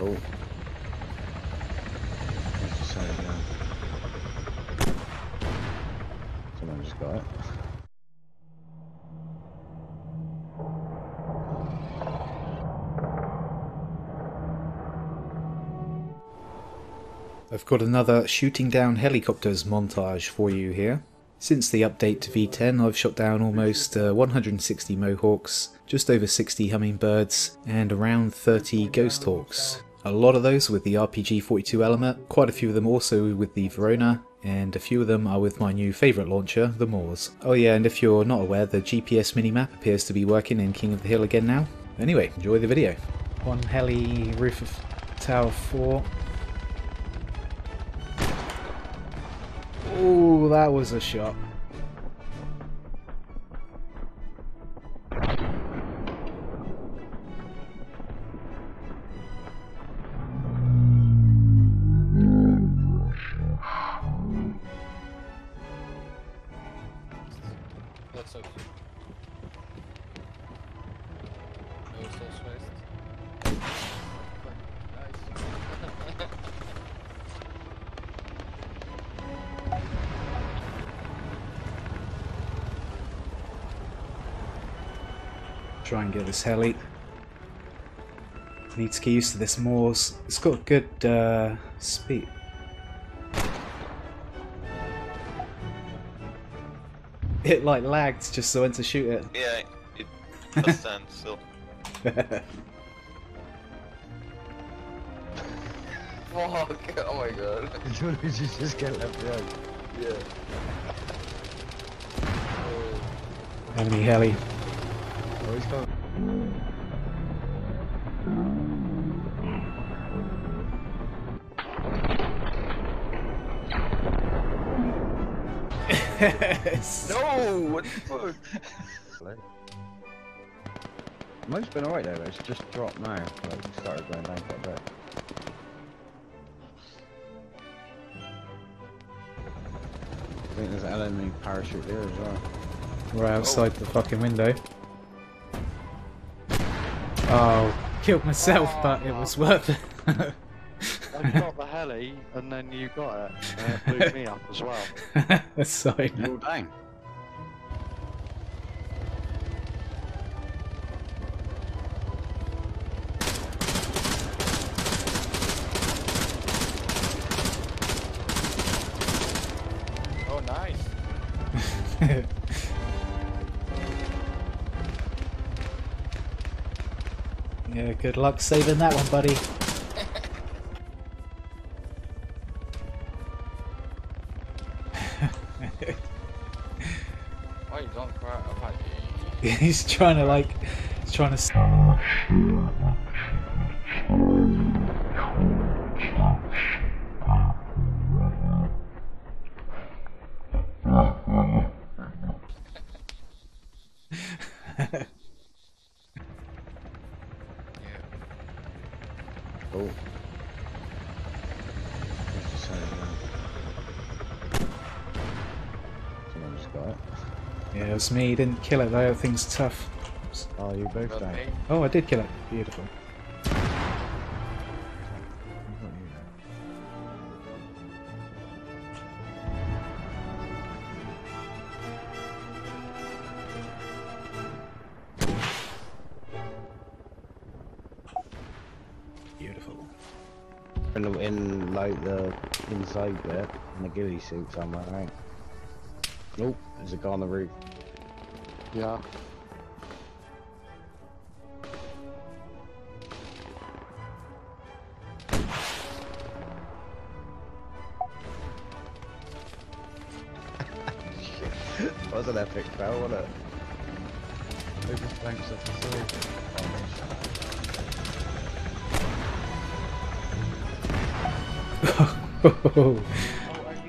Oh. Where's the side again? Someone just got it. I've got another shooting down helicopters montage for you here. Since the update to V10, I've shot down almost 160 Mohawks, just over 60 hummingbirds, and around 30 ghost hawks. A lot of those with the RPG 42 element, quite a few of them also with the Vorona, and a few of them are with my new favourite launcher, the MAAWS. Oh yeah, and if you're not aware, the GPS minimap appears to be working in King of the Hill again now. Anyway, enjoy the video. One heli, roof of Tower 4. Ooh, that was a shot. That's so cute. That was so fast. Nice. Try and get this heli. I need to get used to this MAAWS. It's got good speed. It like lagged just so when to shoot it. Yeah, it does stand still. Fuck, oh my god. You just get left behind. Yeah. How many heli? Oh, he's gone. No! What the fuck? Most been alright though, but it's just dropped now. Like, it started going down quite a bit. I think there's an LMA parachute there as well. Right outside the fucking window. Oh, killed myself, but it was worth it. I got the heli, and then you got it, and it blew me up as well. That's so you're dang. Oh, nice. Yeah, good luck saving that one, buddy. Why you don't cry about you? He's trying to like, he's trying to. Oh. Where's the side again? Someone just got it. Yeah, it was me. Didn't kill it though. Thing's tough. Oh, you both died. Me. Oh, I did kill it. Beautiful. Beautiful. In like the inside bit, in the ghillie suit somewhere, right? Nope, there's a guy on the roof. Yeah. That was an epic fail, wasn't it? Thanks for the save. Oh,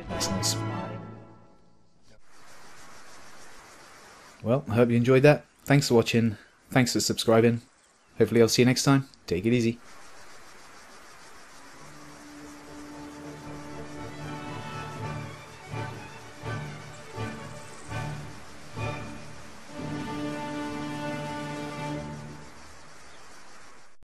that's nice. Well, I hope you enjoyed that. Thanks for watching. Thanks for subscribing. Hopefully I'll see you next time. Take it easy.